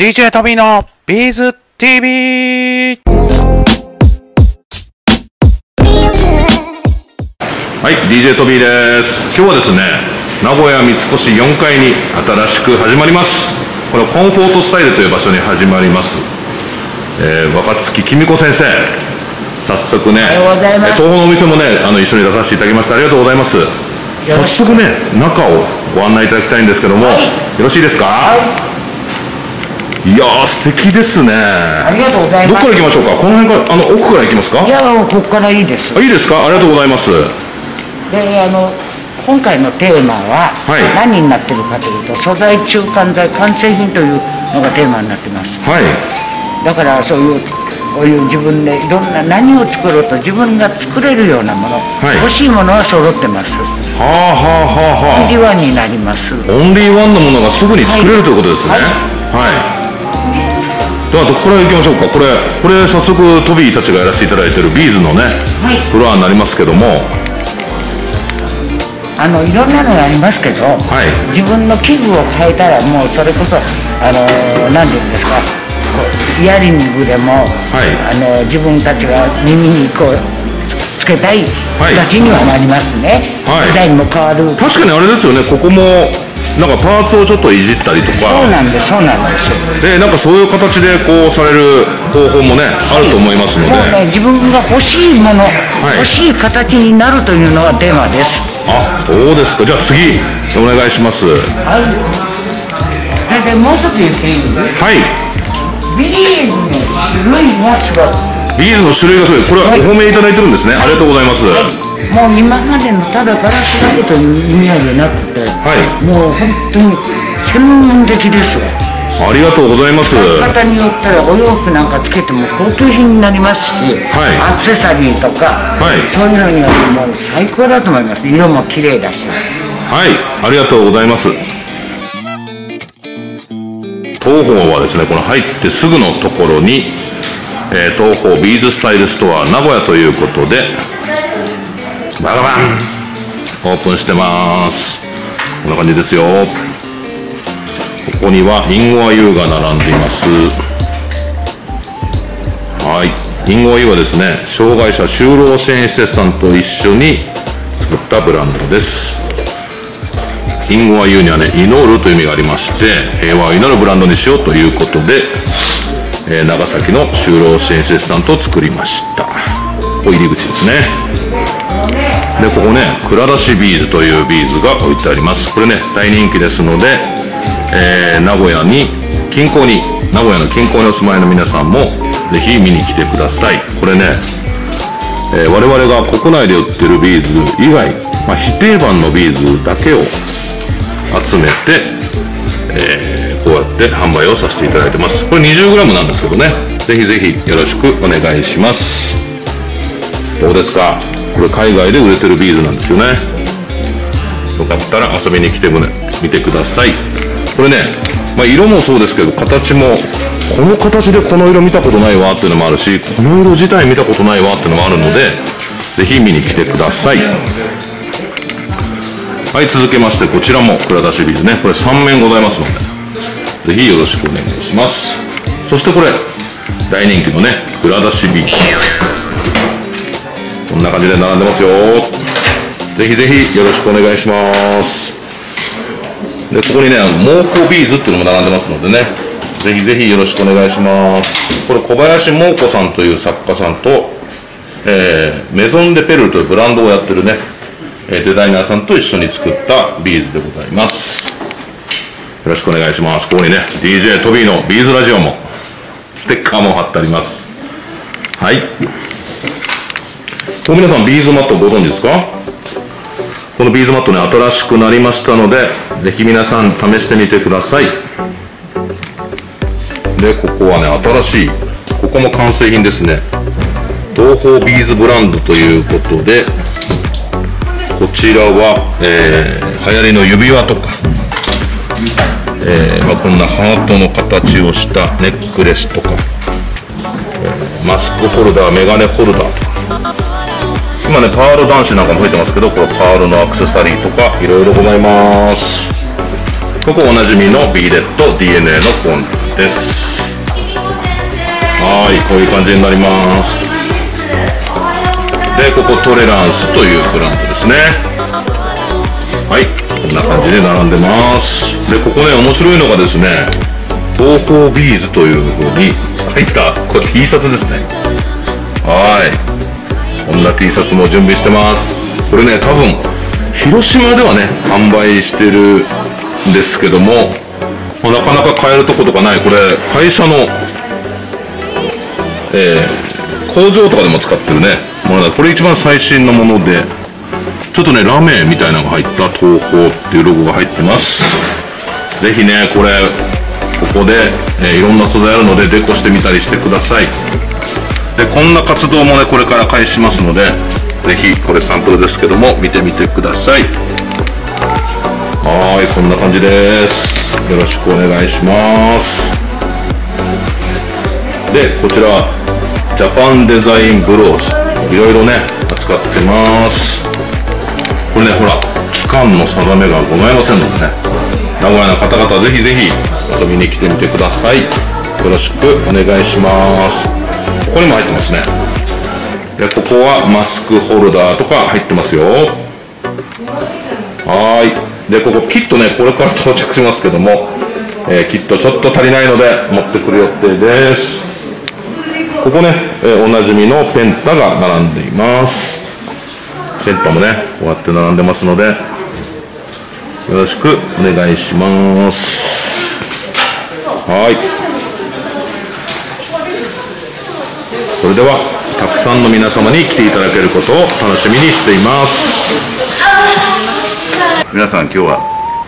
DJ トミーのビーズ TV。 はい、DJ トミーです。今日はですね、名古屋三越4階に新しく始まります、このコンフォートスタイルという場所に始まります、若月貴美子先生、早速ね、東宝のお店もね、一緒に出させていただきました。ありがとうございます。早速ね、中をご案内いただきたいんですけども、はい、よろしいですか。はい、いやー、素敵ですね。ありがとうございます。どっから行きましょうか。この辺から、奥から行きますか。いや、ここからいいです。いいですか。ありがとうございます。で、今回のテーマは、はい、何になってるかというと、素材、中間材、完成品というのがテーマになってます。はい、だからそういう自分でいろんな何を作ろうと自分が作れるようなもの、はい、欲しいものは揃ってます。はあはあはあはあ、オンリーワンになります。オンリーワンのものがすぐに作れるということですね。はい、はい、では、これ行きましょうか。これ早速トビーたちがやらせていただいてるビーズのね、はい、フロアになりますけども、いろんなのがありますけど、はい、自分の器具を変えたら、もうそれこそ何て言うんですか、イヤリングでも、はい、自分たちが耳にこうつけたい形にはなりますね。はい、デザインも変わる。確かにあれですよね、ここもなんかパーツをちょっといじったりとか。そうなんです、そうなんです。で、なんかそういう形でこうされる方法もね、あると思いますので、もうね、自分が欲しいもの、はい、欲しい形になるというのがテーマです。あ、そうですか。じゃあ次お願いします。はい、それでもう一つ言っていいですか。はい、ビーズの種類がすごい。ビーズの種類がすごい。これはお褒めいただいてるんですね。はい、ありがとうございます。はい、もう今までのただガラスだけという意味合いじゃなくて、はい、もう本当に専門的ですわ。ありがとうございます。使い方によったらお洋服なんかつけても高級品になりますし、はい、アクセサリーとか、はい、そういうのにはもう最高だと思います。色も綺麗だし。はい、ありがとうございます。東宝はですね、この入ってすぐのところに、東宝ビーズスタイルストア名古屋ということで、バカバンオープンしてまーす。こんな感じですよ。ここにはリンゴアユが並んでいます。はい、リンゴアユはですね、障害者就労支援施設さんと一緒に作ったブランドです。リンゴアユにはね、祈るという意味がありまして、平和を祈るブランドにしようということで、長崎の就労支援施設さんと作りました。ここ入り口ですね。で、ここね、蔵出しビーズというビーズが置いてあります。これね、大人気ですので、名古屋の近郊にお住まいの皆さんもぜひ見に来てください。これね、我々が国内で売ってるビーズ以外、非定番のビーズだけを集めて、こうやって販売をさせていただいてます。これ 20g なんですけどね、ぜひぜひよろしくお願いします。どうですか、これ海外で売れてるビーズなんですよね。よかったら遊びに来てもね、見てください。これね、色もそうですけど、形もこの形でこの色見たことないわっていうのもあるし、この色自体見たことないわっていうのもあるので、ぜひ見に来てください。はい、続けまして、こちらも蔵出しビーズね、これ3面ございますので、ぜひよろしくお願いします。そしてこれ大人気のね、蔵出しビーズ、こんな感じで並んでますよ。ぜひぜひよろしくお願いします。で、ここにね、モーコビーズっていうのも並んでますのでね、ぜひぜひよろしくお願いします。これ小林モーコさんという作家さんと、メゾン・デ・ペルーというブランドをやってるね、デザイナーさんと一緒に作ったビーズでございます。よろしくお願いします。ここにね、 DJ トビーのビーズラジオもステッカーも貼ってあります。はい、皆さんビーズマットご存知ですか。このビーズマットね、新しくなりましたので、ぜひ皆さん試してみてください。で、ここはね、新しい、ここも完成品ですね。東宝ビーズブランドということで、こちらは、流行りの指輪とか、こんなハートの形をしたネックレスとか、マスクホルダー、メガネホルダーとか、今ね、パール男子なんかも入ってますけど、これパールのアクセサリーとかいろいろございます。ここおなじみのビーレット DNA のコンです。はい、こういう感じになります。で、ここトレランスというブランドですね。はい、こんな感じで並んでます。で、ここね、面白いのがですね、東方ビーズという風に入った、これ T シャツですね。はい、こんな T シャツも準備してます。これね、多分、広島ではね、販売してるんですけども、まあ、なかなか買えるとことかない、これ、会社の、工場とかでも使ってるねものだ。これ一番最新のもので、ちょっとねラメみたいなのが入った東宝っていうロゴが入ってます。ぜひねこれここで、いろんな素材あるのでデコしてみたりしてください。でこんな活動もねこれから開始しますので、ぜひこれサンプルですけども見てみてください。はーい、こんな感じです。よろしくお願いします。でこちらジャパンデザインブローチ、いろいろね扱ってます。これねほら期間の定めがございませんのでね、名古屋の方々ぜひぜひ遊びに来てみてください。よろしくお願いします。ここにも入ってますね。でここはマスクホルダーとか入ってますよ。はい。でここキットねこれから到着しますけども、キットちょっと足りないので持ってくる予定です。ここね、おなじみのペンタが並んでいます。ペンタもねこうやって並んでますのでよろしくお願いします。はい、それではたくさんの皆様に来ていただけることを楽しみにしています。皆さん今日は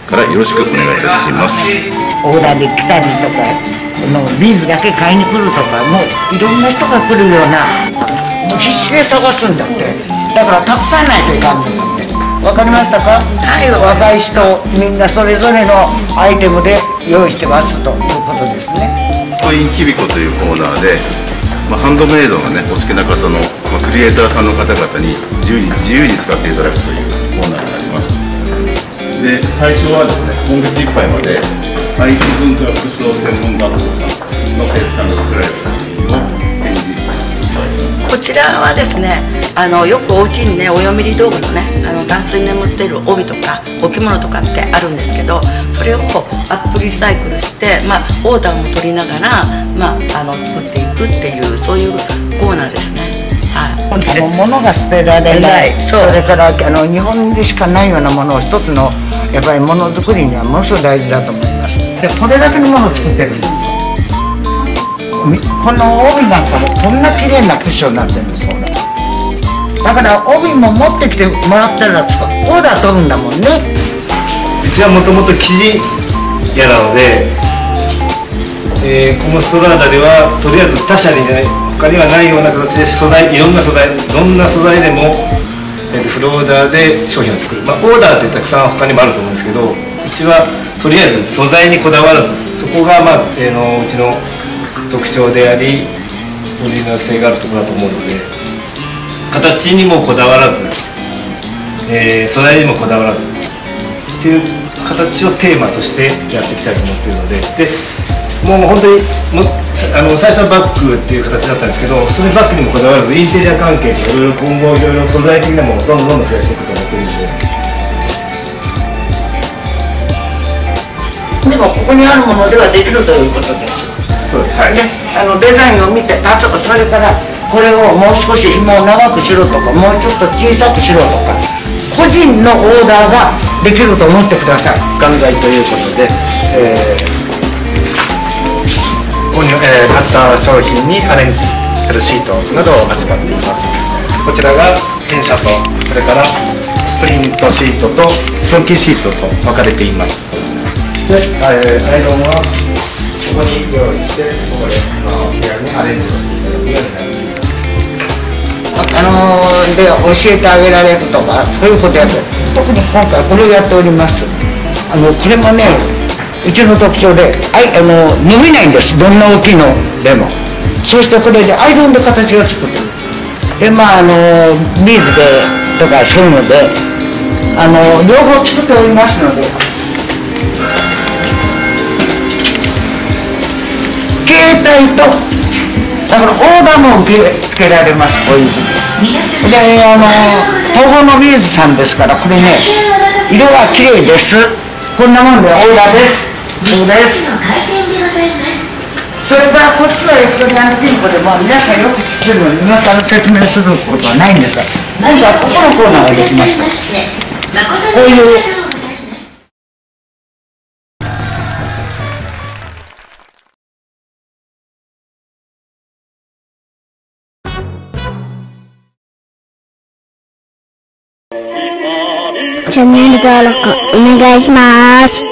からよろしくお願いいたします。オーダーで来たりとかビーズだけ買いに来るとか、もういろんな人が来るような、もう必死で探すんだって。だからたくさんないといかんのだって。分かりましたか？はい、若い人みんなそれぞれのアイテムで用意してますということですね。コインキビコというコーナーで、ハンドメイドがねお好きな方の、クリエイターさんの方々に自由に使っていただくというコーナーになります。で最初はですね、今月いっぱいまでIT 文化服装専門学校さんの生徒さんが作られる作品を展示しております。こちらはですね、よくお家にねお嫁入り道具のねタンスに眠っている帯とかお着物とかってあるんですけど、それをアップリサイクルして、オーダーも取りながら、作っていくっていう、そういうコーナーですね。物が捨てられない、それから日本でしかないようなものを一つのやっぱりものづくりにはものすごく大事だと思います。でこれだけのものを作ってるんです。この帯なんかもこんな綺麗なクッションになってるんです。だから帯も持ってきてもらったらオーダー取るんだもんね。うちはもともと生地屋なので、コモストラーダではとりあえず他社にね他にはないような形で素材、いろんな素材、どんな素材でも、フルオーダーで商品を作る、オーダーってたくさん他にもあると思うんですけど、うちはとりあえず素材にこだわらず、そこが、うちの特徴でありオリジナル性があるところだと思うので、形にもこだわらず、素材にもこだわらずっていう形をテーマとしてやっていきたいと思っているので。もう本当に最初のバッグっていう形だったんですけど、そのバッグにもこだわらずインテリア関係でいろいろ今後いろいろ素材的なものをどんどん増やしていくと思っているので。でもここにあるものではできるということです。そうです、はい、ね、デザインを見てたとか、それからこれをもう少し紐を長くしろとか、もうちょっと小さくしろとか、個人のオーダーができると思ってください。元材ということで、ここに買った商品にアレンジするシートなどを扱っています。こちらが転写と、それからプリントシートと分岐シートと分かれています。で、アイロンはここに用意して、ここで部屋にアレンジをしていただくようになります。で教えてあげられるとか、そういうことやって、特に今回これをやっております。これもねうちの特徴で、伸びないんです。どんな大きいのでも。そしてこれでアイロンで形を作ってる。でビーズでとかそういうので両方作っておりますので、携帯とだからオーダーも受け付けられます。こういうふうにで東宝の美術さんですから、これね色は綺麗です。こんなもんでオーダーです。そうです。それからこっちはエクトリアのピンクで、まあ、皆さんよく知ってるのに今から説明することはないんですが、何かここのコーナーができました。こういうチャンネル登録お願いします。